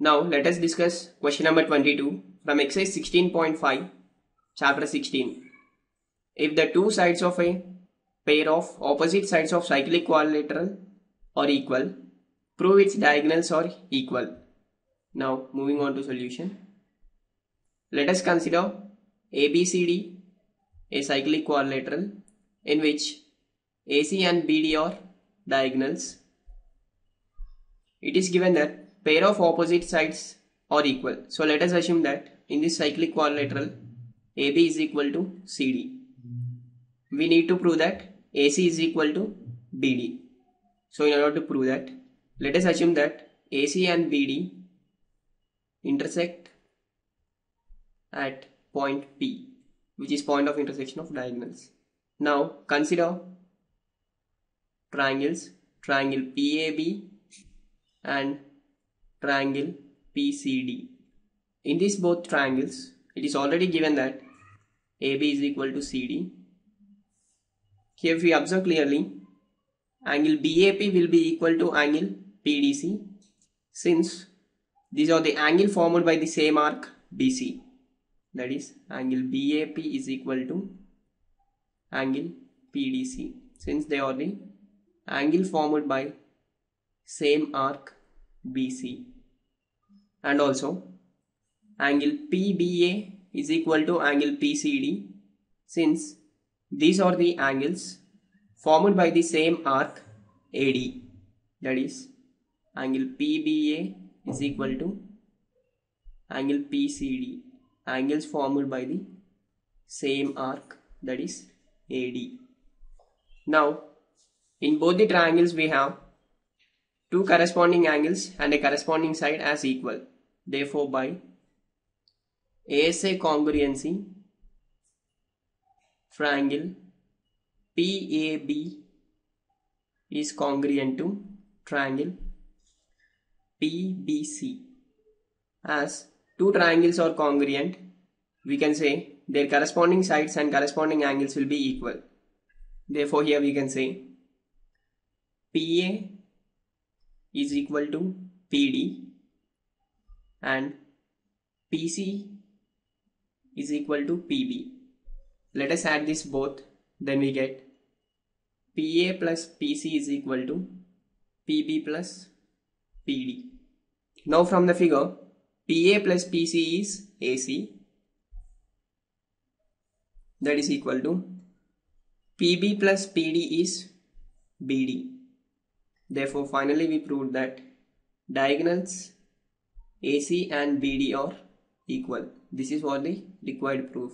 Now let us discuss question number 22 from exercise 16.5 chapter 16. If the two sides of a pair of opposite sides of cyclic quadrilateral are equal, prove its diagonals are equal. Now moving on to solution. Let us consider ABCD a cyclic quadrilateral in which AC and BD are diagonals. It is given that pair of opposite sides are equal. So let us assume that in this cyclic quadrilateral AB is equal to CD. We need to prove that AC is equal to BD. So in order to prove that, let us assume that AC and BD intersect at point P, which is point of intersection of diagonals. Now consider triangles, triangle PAB and triangle PCD. In these both triangles, it is already given that AB is equal to CD. Here if we observe clearly, angle BAP will be equal to angle PDC, since these are the angle formed by the same arc BC. That is, angle BAP is equal to angle PDC, since they are the angle formed by same arc BC. And also angle PBA is equal to angle PCD, since these are the angles formed by the same arc AD. That is, angle PBA is equal to angle PCD, angles formed by the same arc, that is AD. Now in both the triangles we have two corresponding angles and a corresponding side as equal. Therefore, by ASA congruency, triangle PAB is congruent to triangle PBC. As two triangles are congruent, we can say their corresponding sides and corresponding angles will be equal. Therefore, here we can say PA is equal to PD and PC is equal to PB. Let us add this both, then we get PA plus PC is equal to PB plus PD. Now from the figure, PA plus PC is AC, that is equal to PB plus PD is BD. Therefore, finally we proved that diagonals AC and BD are equal. This is all the required proof.